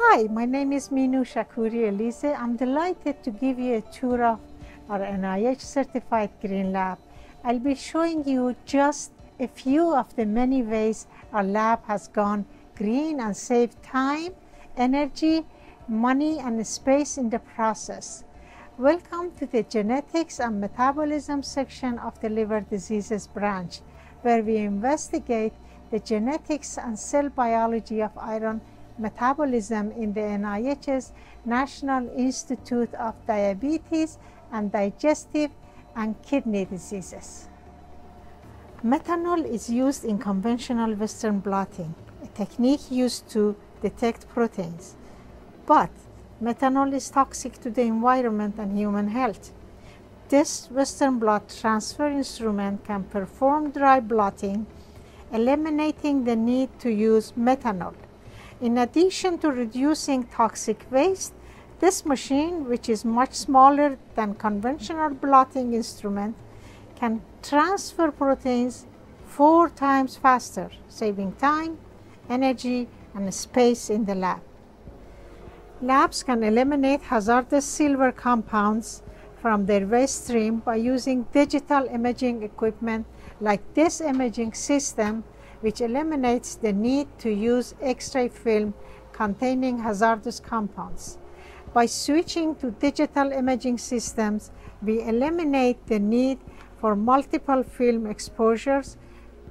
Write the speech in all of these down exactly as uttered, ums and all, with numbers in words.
Hi, my name is Minoo Shakoury-Elizeh. I'm delighted to give you a tour of our N I H certified green lab. I'll be showing you just a few of the many ways our lab has gone green and saved time, energy, money and space in the process. Welcome to the Genetics and Metabolism Section of the Liver Diseases Branch, where we investigate the genetics and cell biology of iron metabolism in the N I H's National Institute of Diabetes and Digestive and Kidney Diseases. Methanol is used in conventional Western blotting, a technique used to detect proteins. But methanol is toxic to the environment and human health. This Western blot transfer instrument can perform dry blotting, eliminating the need to use methanol. In addition to reducing toxic waste, this machine, which is much smaller than conventional blotting instrument, can transfer proteins four times faster, saving time, energy, and space in the lab. Labs can eliminate hazardous silver compounds from their waste stream by using digital imaging equipment like this imaging system, which eliminates the need to use X-ray film containing hazardous compounds. By switching to digital imaging systems, we eliminate the need for multiple film exposures,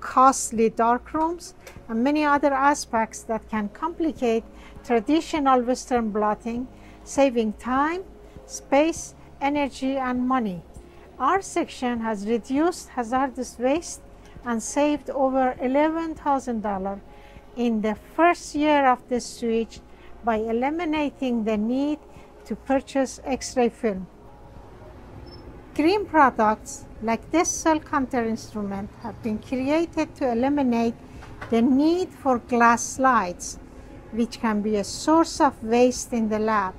costly darkrooms, and many other aspects that can complicate traditional Western blotting, saving time, space, energy, and money. Our section has reduced hazardous waste and saved over eleven thousand dollars in the first year of this switch by eliminating the need to purchase X-ray film. Green products like this cell counter instrument have been created to eliminate the need for glass slides, which can be a source of waste in the lab.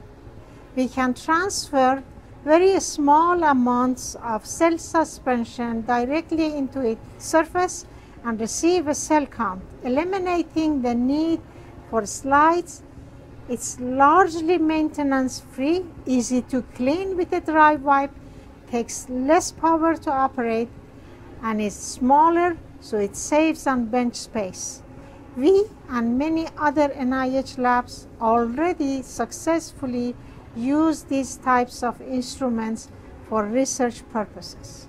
We can transfer very small amounts of cell suspension directly into its surface and receive a cell count, eliminating the need for slides. It's largely maintenance-free, easy to clean with a dry wipe, takes less power to operate, and is smaller, so it saves on bench space. We and many other N I H labs already successfully use these types of instruments for research purposes.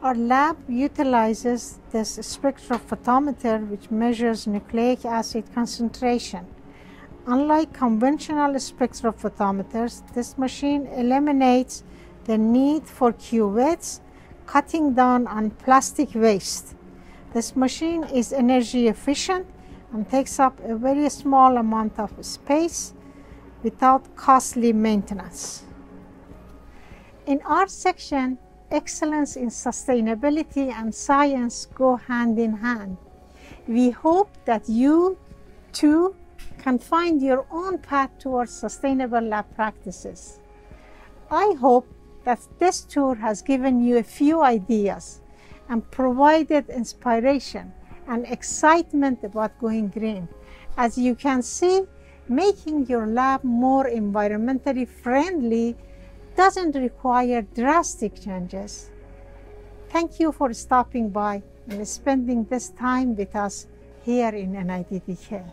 Our lab utilizes this spectrophotometer, which measures nucleic acid concentration. Unlike conventional spectrophotometers, this machine eliminates the need for cuvettes, cutting down on plastic waste. This machine is energy efficient and takes up a very small amount of space without costly maintenance. In our section, excellence in sustainability and science go hand in hand. We hope that you, too, can find your own path towards sustainable lab practices. I hope that this tour has given you a few ideas and provided inspiration and excitement about going green. As you can see, making your lab more environmentally friendly doesn't require drastic changes. Thank you for stopping by and spending this time with us here in N I D D K.